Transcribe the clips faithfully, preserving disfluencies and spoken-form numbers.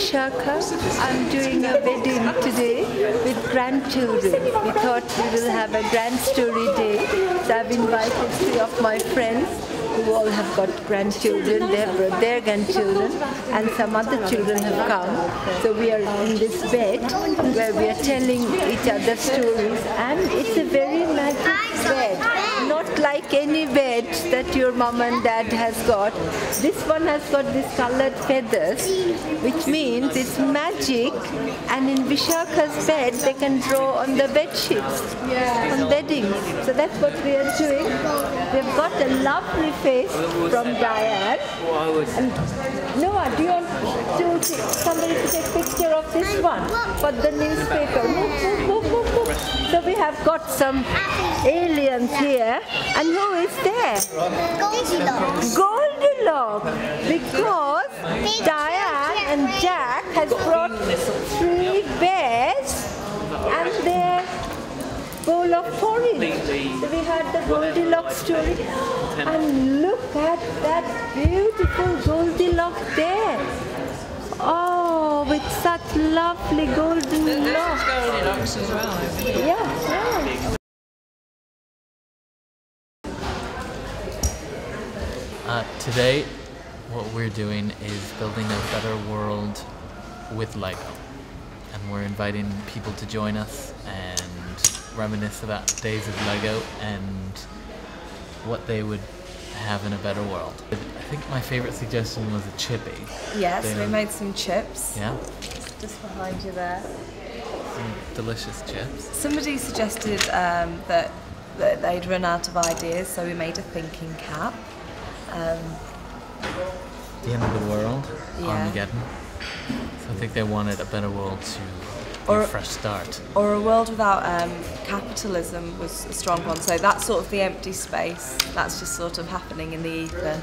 Vishaka. I'm doing a wedding today with grandchildren. We thought we will have a grand story day. So I've invited three of my friends who all have got grandchildren. They have brought their grandchildren and some other children have come. So we are in this bed where we are telling each other stories, and it's a very magic bed. Not like any bed that your mom and dad has got. This one has got these colored feathers, which means it's magic. And in Vishaka's bed, they can draw on the bed sheets, on bedding. So that's what we are doing. We've got a lovely face from Diane. And Noah, do you want to somebody to take a picture of this one for the newspaper? Move, move, move, move, move. So we have got some aliens here. And who is there? Goldilocks. Goldilocks. Because Diane and Jack has brought three bears and their bowl of porridge. So we heard the Goldilocks story. And look at that beautiful Goldilocks there. Oh, with such lovely golden locks. Goldilocks as well. Yeah, yeah. Uh, today, what we're doing is building a better world with Lego, and we're inviting people to join us and reminisce about days of Lego and what they would have in a better world. I think my favorite suggestion was a chippy. Yes, they we have, made some chips. Yeah. Just behind you there. Some delicious chips. Somebody suggested um, that, that they'd run out of ideas, so we made a thinking cap. Um, the end of the world, yeah. Armageddon. So I think they wanted a better world to be or, a fresh start. Or a world without um, capitalism was a strong one, so that's sort of the empty space, that's just sort of happening in the ether,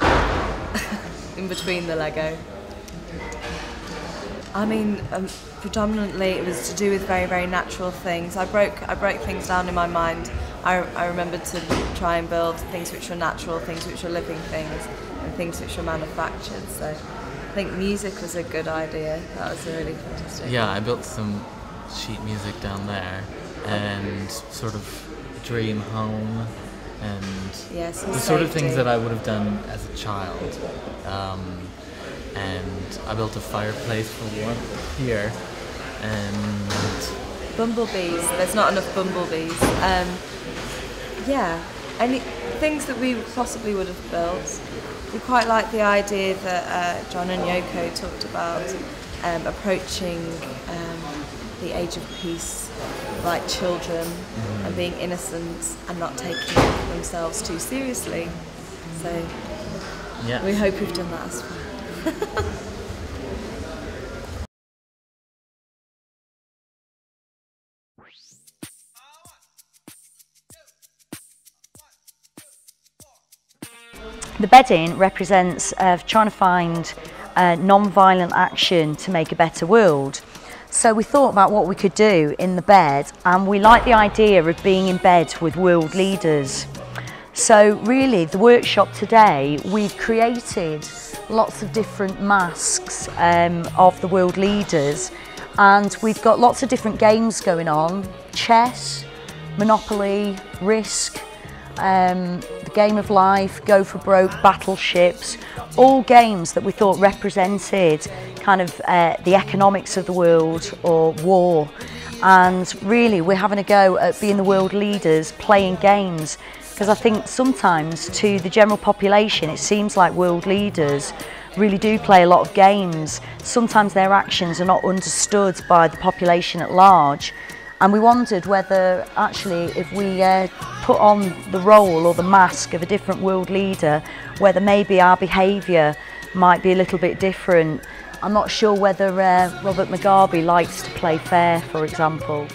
in between the Lego. I mean, um, predominantly it was to do with very, very natural things. I broke, I broke things down in my mind. I, I remembered to try and build things which were natural, things which were living things, and things which were manufactured. So I think music was a good idea. That was a really fantastic. Yeah, I built some sheet music down there, and sort of dream home, and yeah, the safety. Sort of things that I would have done as a child. Um, And I built a fireplace for warmth here, and bumblebees. There's not enough bumblebees. Um, yeah, any things that we possibly would have built. We quite like the idea that uh, John and Yoko talked about um, approaching um, the age of peace, like children, mm-hmm. and being innocent and not taking themselves too seriously. So yeah, we hope we've done that as well. The bedding represents uh, trying to find uh, non-violent action to make a better world. So we thought about what we could do in the bed, and we like the idea of being in bed with world leaders. So really, the workshop today, we've created lots of different masks um, of the world leaders, and we've got lots of different games going on. Chess, Monopoly, Risk, um, the Game of Life, Go for Broke, Battleships, all games that we thought represented kind of uh, the economics of the world or war. And really, we're having a go at being the world leaders, playing games. Because I think sometimes to the general population it seems like world leaders really do play a lot of games. Sometimes their actions are not understood by the population at large, and we wondered whether actually if we uh, put on the role or the mask of a different world leader, whether maybe our behaviour might be a little bit different. I'm not sure whether uh, Robert Mugabe likes to play fair, for example.